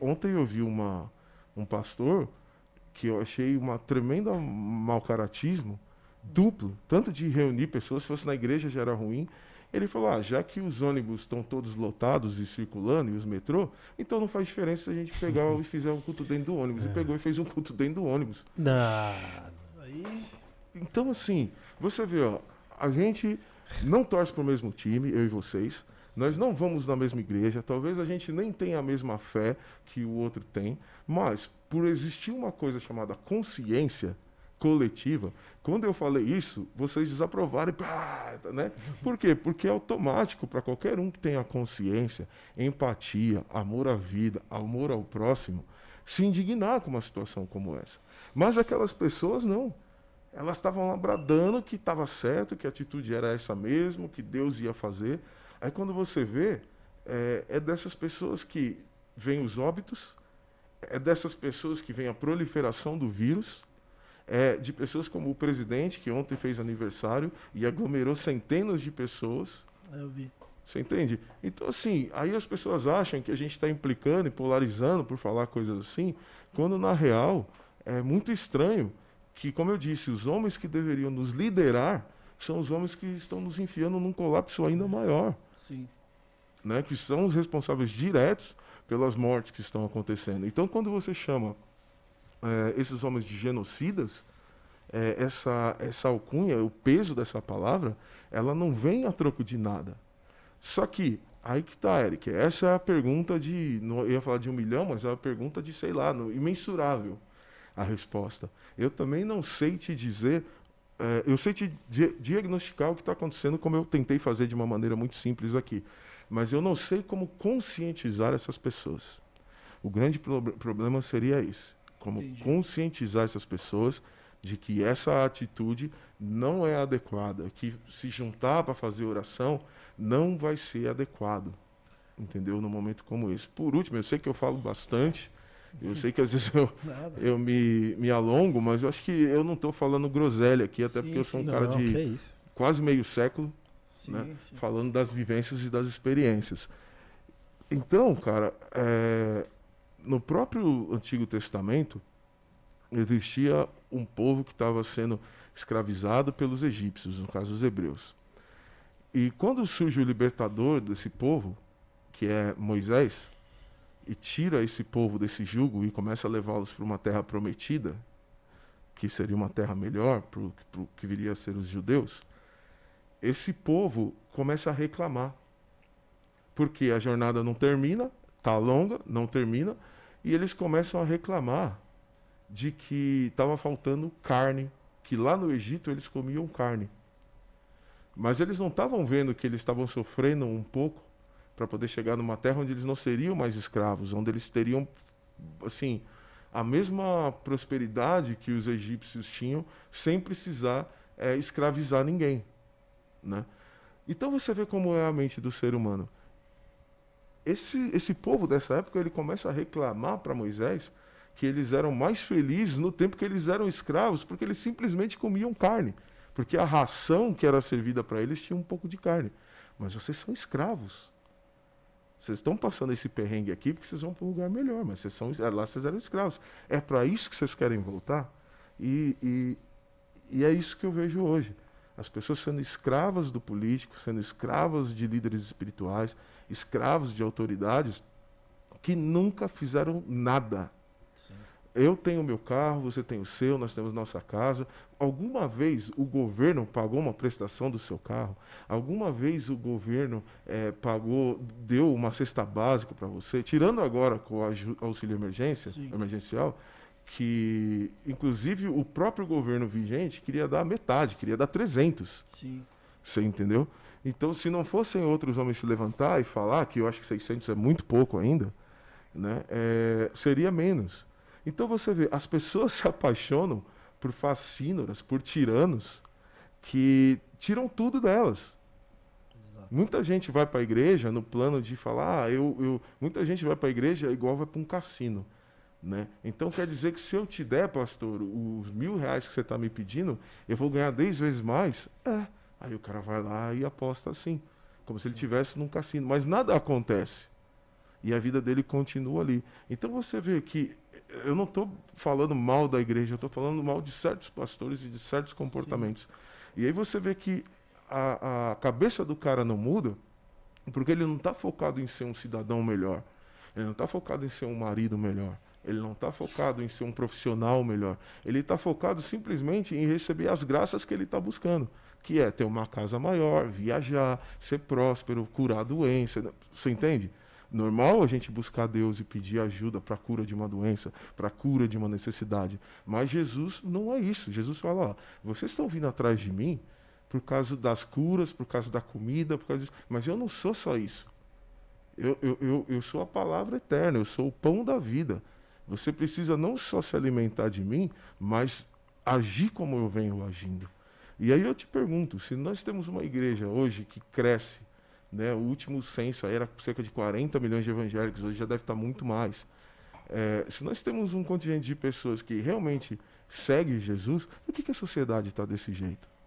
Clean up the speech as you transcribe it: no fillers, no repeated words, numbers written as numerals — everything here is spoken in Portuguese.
Ontem eu vi um pastor que eu achei uma tremenda mal-caratismo duplo, tanto de reunir pessoas, se fosse na igreja já era ruim. Ele falou, já que os ônibus estão todos lotados e circulando, e os metrô, então não faz diferença se a gente pegar e fizer um culto dentro do ônibus. E pegou e fez um culto dentro do ônibus. Então, assim, você vê, a gente não torce para o mesmo time, eu e vocês. Nós não vamos na mesma igreja, talvez a gente nem tenha a mesma fé que o outro tem, mas por existir uma coisa chamada consciência coletiva, quando eu falei isso, vocês desaprovaram, né? Por quê? Porque é automático para qualquer um que tenha consciência, empatia, amor à vida, amor ao próximo, se indignar com uma situação como essa. Mas aquelas pessoas não. Elas estavam lá bradando que estava certo, que a atitude era essa mesmo, que Deus ia fazer. Aí quando você vê, é dessas pessoas que vêm os óbitos, é dessas pessoas que vem a proliferação do vírus, é de pessoas como o presidente, que ontem fez aniversário e aglomerou centenas de pessoas. Eu vi. Você entende? Então, assim, aí as pessoas acham que a gente está implicando e polarizando por falar coisas assim, quando, na real, é muito estranho que, como eu disse, os homens que deveriam nos liderar são os homens que estão nos enfiando num colapso ainda maior. Sim. Né? Que são os responsáveis diretos pelas mortes que estão acontecendo. Então, quando você chama esses homens de genocidas, essa alcunha, o peso dessa palavra, ela não vem a troco de nada. Só que, aí que tá, Eric, essa é a pergunta de, eu ia falar de 1 milhão, mas é a pergunta de, sei lá, imensurável a resposta. Eu também não sei te dizer... eu sei te diagnosticar o que está acontecendo, como eu tentei fazer de uma maneira muito simples aqui. Mas eu não sei como conscientizar essas pessoas. O grande problema seria esse. Como Entendi. Conscientizar essas pessoas de que essa atitude não é adequada. Que se juntar para fazer oração não vai ser adequado. Entendeu? Num momento como esse. Por último, eu sei que eu falo bastante... Eu sei que às vezes eu me alongo, mas eu acho que eu não estou falando groselha aqui, até porque eu sou um cara de quase meio século, né, falando das vivências e das experiências. Então, cara, no próprio Antigo Testamento existia um povo que estava sendo escravizado pelos egípcios, no caso os hebreus. E quando surge o libertador desse povo, que é Moisés... e tira esse povo desse jugo e começa a levá-los para uma terra prometida, que seria uma terra melhor, para o que viria a ser os judeus, esse povo começa a reclamar. Porque a jornada não termina, está longa, não termina, e eles começam a reclamar de que estava faltando carne, que lá no Egito eles comiam carne. Mas eles não estavam vendo que eles estavam sofrendo um pouco, para poder chegar numa terra onde eles não seriam mais escravos, onde eles teriam assim, a mesma prosperidade que os egípcios tinham, sem precisar escravizar ninguém. Né? Então você vê como é a mente do ser humano. Esse povo dessa época, ele começa a reclamar para Moisés que eles eram mais felizes no tempo que eles eram escravos, porque eles simplesmente comiam carne, porque a ração que era servida para eles tinha um pouco de carne. Mas vocês são escravos. Vocês estão passando esse perrengue aqui porque vocês vão para um lugar melhor, mas lá vocês eram escravos. É para isso que vocês querem voltar? E é isso que eu vejo hoje. As pessoas sendo escravas do político, sendo escravas de líderes espirituais, escravos de autoridades que nunca fizeram nada. Sim. Eu tenho meu carro, você tem o seu, nós temos nossa casa. Alguma vez o governo pagou uma prestação do seu carro? Alguma vez o governo deu uma cesta básica para você? Tirando agora com o auxílio emergencial, que inclusive o próprio governo vigente queria dar metade, queria dar 300. Sim. Você entendeu? Então, se não fossem outros homens se levantar e falar, que eu acho que 600 é muito pouco ainda, né, seria menos. Então você vê, as pessoas se apaixonam por fascínoras, por tiranos, que tiram tudo delas. Exato. Muita gente vai para a igreja no plano de falar, muita gente vai para a igreja igual vai para um cassino. Né? Então quer dizer que se eu te der, pastor, os R$1.000 que você está me pedindo, eu vou ganhar 10 vezes mais? Aí o cara vai lá e aposta assim, como se ele estivesse num cassino. Mas nada acontece. E a vida dele continua ali. Então você vê que eu não estou falando mal da igreja, eu estou falando mal de certos pastores e de certos comportamentos. Sim. E aí você vê que a cabeça do cara não muda, porque ele não está focado em ser um cidadão melhor, ele não está focado em ser um marido melhor, ele não está focado em ser um profissional melhor, ele está focado simplesmente em receber as graças que ele está buscando, que é ter uma casa maior, viajar, ser próspero, curar a doença, você entende? Normal a gente buscar Deus e pedir ajuda para a cura de uma doença, para a cura de uma necessidade, mas Jesus não é isso. Jesus fala, ó, vocês estão vindo atrás de mim por causa das curas, por causa da comida, por causa disso, mas eu não sou só isso, eu sou a palavra eterna, eu sou o pão da vida. Você precisa não só se alimentar de mim, mas agir como eu venho agindo. E aí eu te pergunto, se nós temos uma igreja hoje que cresce, né, o último censo aí era cerca de 40 milhões de evangélicos, hoje já deve estar muito mais. Se nós temos um contingente de pessoas que realmente segue Jesus, por que a sociedade está desse jeito?